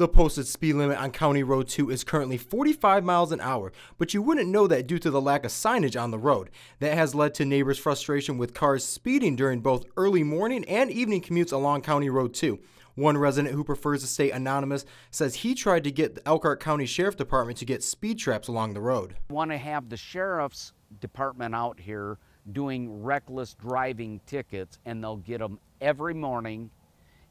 The posted speed limit on County Road 2 is currently 45 miles an hour, but you wouldn't know that due to the lack of signage on the road. That has led to neighbors' frustration with cars speeding during both early morning and evening commutes along County Road 2. One resident who prefers to stay anonymous says he tried to get the Elkhart County Sheriff's Department to get speed traps along the road. I want to have the Sheriff's Department out here doing reckless driving tickets, and they'll get them every morning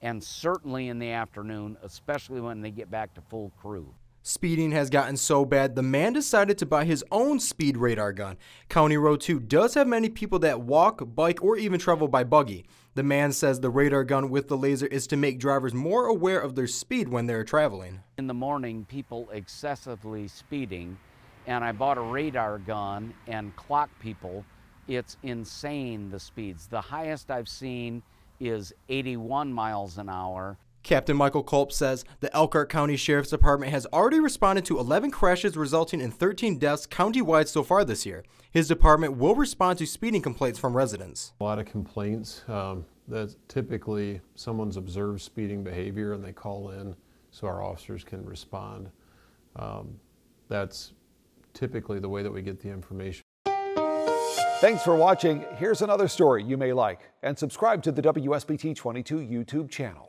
and certainly in the afternoon, especially when they get back to full crew. Speeding has gotten so bad, the man decided to buy his own speed radar gun. County Road 2 does have many people that walk, bike, or even travel by buggy. The man says the radar gun with the laser is to make drivers more aware of their speed when they're traveling. In the morning, people excessively speeding, and I bought a radar gun and clock people. It's insane, the speeds. The highest I've seen is 81 miles an hour. Captain Michael Culp says the Elkhart County Sheriff's Department has already responded to 11 crashes resulting in 13 deaths countywide so far this year. His department will respond to speeding complaints from residents. A lot of complaints that typically someone's observed speeding behavior and they call in so our officers can respond. That's typically the way that we get the information. Thanks for watching. Here's another story you may like, and subscribe to the WSBT 22 YouTube channel.